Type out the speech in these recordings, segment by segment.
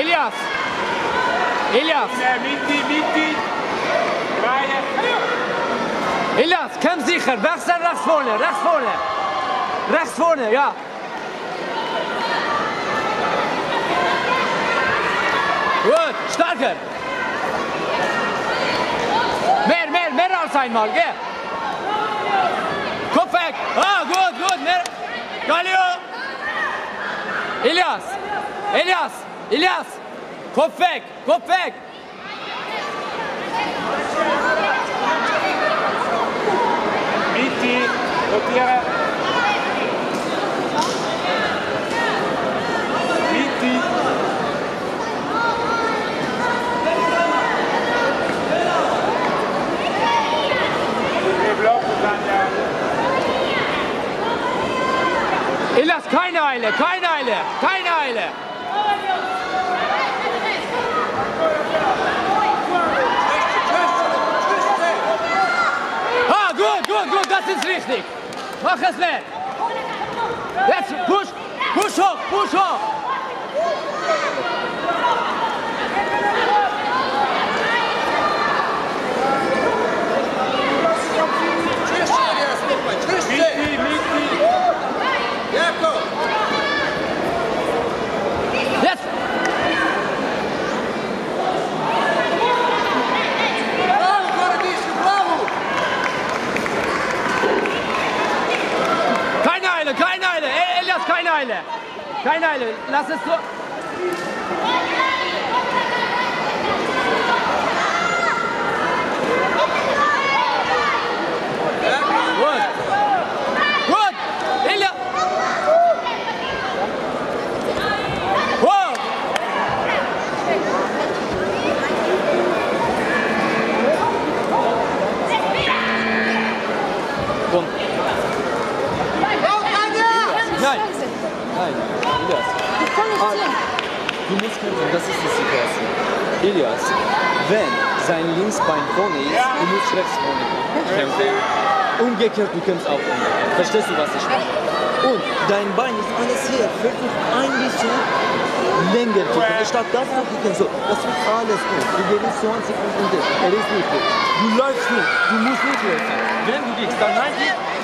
Ilias. Ilias. Ilias, komm sicher. Werf's dann rechts vorne, rechts vorne. Rechts vorne, ja. Gut, stärker. Mehr, mehr, mehr als einmal, geh. Kopf weg. Ah, gut, gut, mehr. Galio. Ilias. Ilias. Ilias. Kopf weg, Kopf weg. Miti, rotiere. Miti. Ilias, keine Eile, keine Eile, keine Eile. Gut, das ist richtig. Mach es mehr. Jetzt push, push hoch, push hoch. Keine Eile, Ilias, keine Eile. Keine Eile, lass es so. Gut. Gut, Ilias. Wow. Komm. Nein, nein, Ilias. Ich kann nicht sehen. Du musst kämpfen, das ist die Situation. Ilias, wenn sein Linksbein vorne ist, du musst rechts vorne kämpfen. Umgekehrt, du kämpfst auch vorne. Verstehst du, was ich meine? Und dein Bein ist alles hier. Versuch ein bisschen länger zu kämpfen. Statt das noch zu kämpfen, so. Das ist alles gut. Du gewinnst 20 Sekunden. Er ist nicht gut. Du läufst nicht. Du musst nicht laufen. Wenn du gehst, dann nein,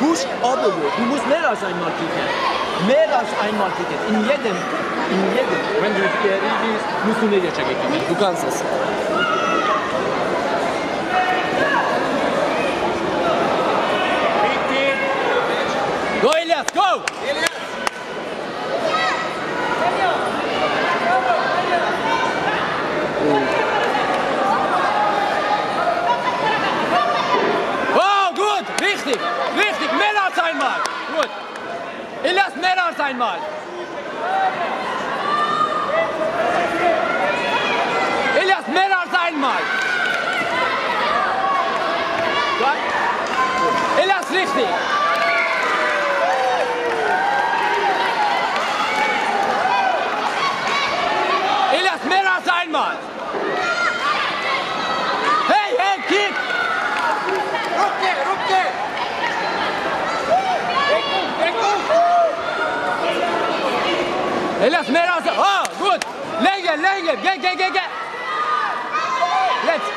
push, aber du musst mehr als einmal kicken. Mehr als einmal Ticket. In jedem. Wenn du fertig bist, musst du nicht checken. Du kannst es. Go, Ilias, go! Ilias! Oh, gut! Richtig! Richtig! Mehr als einmal! Gut! Ilias, mehr als einmal! Ilias, mehr als einmal! Ilias, richtig! Ilias, mehr als einmal! Hey, hey, kick! Rückkehr, Rückkehr! Ilias, mehr als... Ah, gut! Länger, länger! Geh, geh, geh, geh! Jetzt!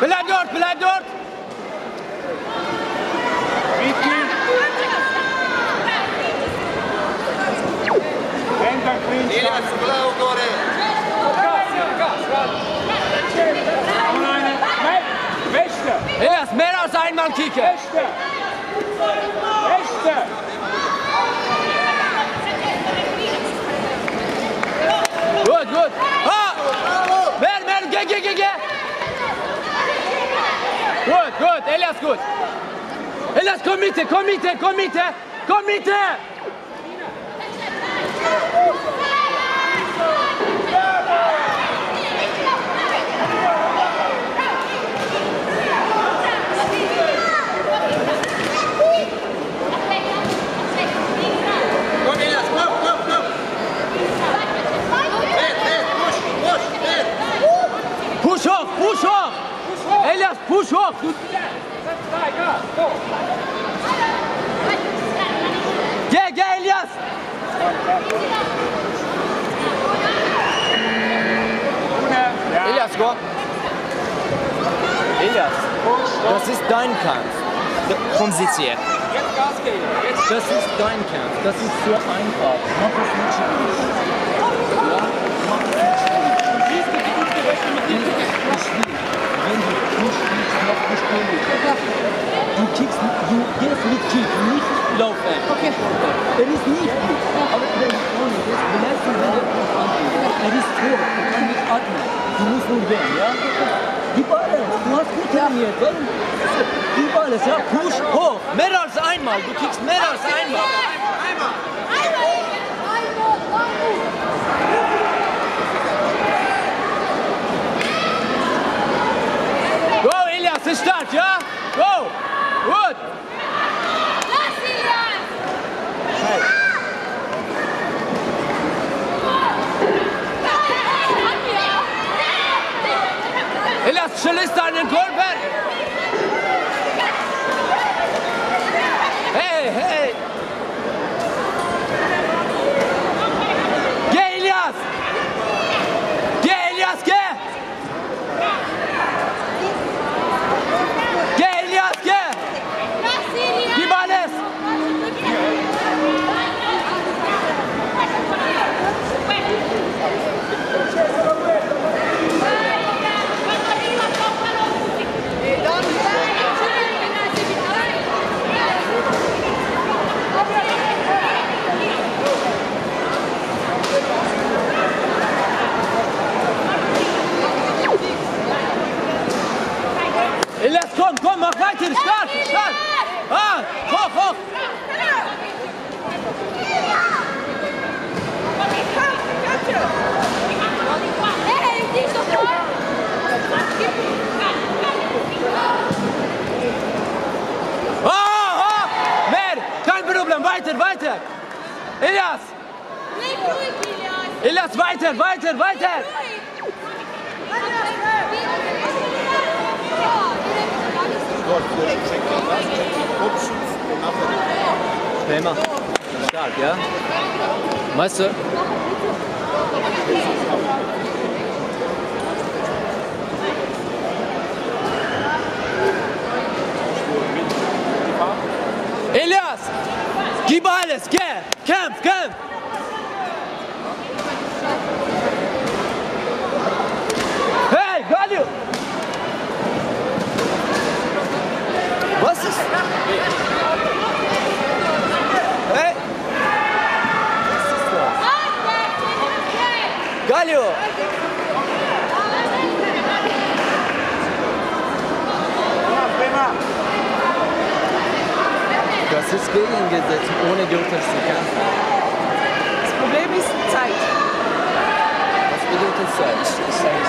Bleib dort, bleib dort! Ilias, blau, gore! Ilias, mehr als einmal kicken. Rechte. Rechte. Gut, gut. Ah. Mehr, mehr, geh, geh, geh, geh. Gut, gut, Ilias, gut. Ilias, komm mit, komm mit, komm mit, komm mit. Push hoch! Push hoch! Ilias, push hoch! Yeah, yeah, Ilias! Ilias, go! Ilias, das ist dein Kampf. Komm, sitz hier. Das ist dein Kampf. Das ist so einfach. Mach das nicht schwierig. Ja, mach das nicht schwierig. Du siehst, wie gut gerechnet mit dem Wenn du nicht spielst, Du gehst mit Kick, nicht laufen. Okay. Er ist nicht gut, aber wenn du vorne bist, belässt du Er ist tot, er kann nicht atmen. Du musst nur gehen, ja? Gib alles, du hast gut trainiert, oder? Gib alles, ja? Push hoch, mehr als einmal, du kickst mehr als einmal. Go, Ilias, ist stark, ja? Go! Gut! Lass ihn an! Hey. Ilias, schillst deinen Körper! Hey, hey! Geh, Ilias! Geh, Ilias, geh! Ilias, komm, komm, mach weiter, stark, stark! Ah, hoch, hoch! Ah, ah! Mehr! Kein Problem, weiter, weiter! Ilias! Ilias, weiter, weiter, weiter! Thema. Stark, ja? Meister? Ilias! Gib alles! Geh! Kämpf! Kämpf! Hey! Galio! Was ist? Hey! Was ist das? Galio! Das ist gegengesetzt, ohne Gegensätze zu kämpfen. Das Problem ist Zeit. Was bedeutet Zeit?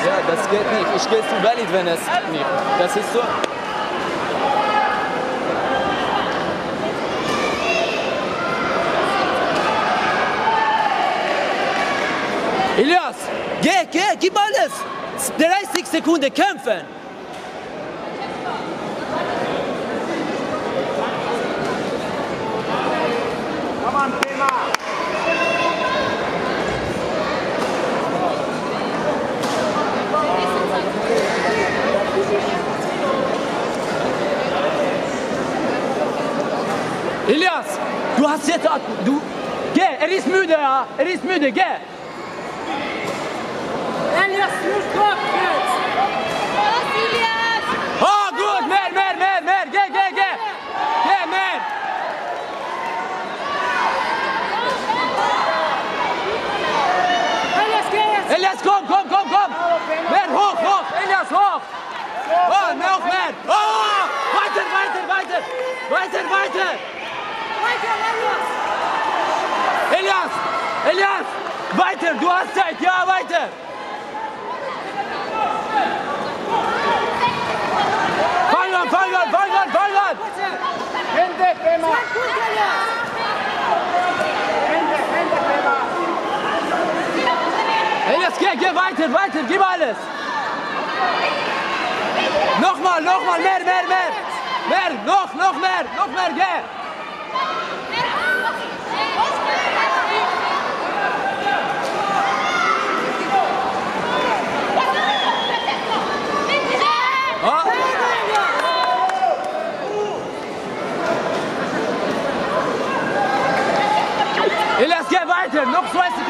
Ja, das geht nicht. Ich gehe zu valid, wenn es nicht. Das ist so. Ilias, geh, gib alles! 30 Sekunden kämpfen! Ilias, du hast jetzt Atmen, du... Geh, er ist müde, ja? Er ist müde, geh! Ilias, nicht gut jetzt! Los, Ilias! Oh, gut, mehr! Geh! Geh, mehr! Ilias, geh jetzt! Ilias, komm! Mehr, hoch! Ilias, hoch! Oh, noch mehr! Oh! Weiter! Ilias! Weiter! Du hast Zeit! Ja, weiter! Fang an! Ilias, geh weiter! Gib alles! Nochmal! Mehr! Meer, nog meer, yeah! Ilias, geh weiter, noch 20.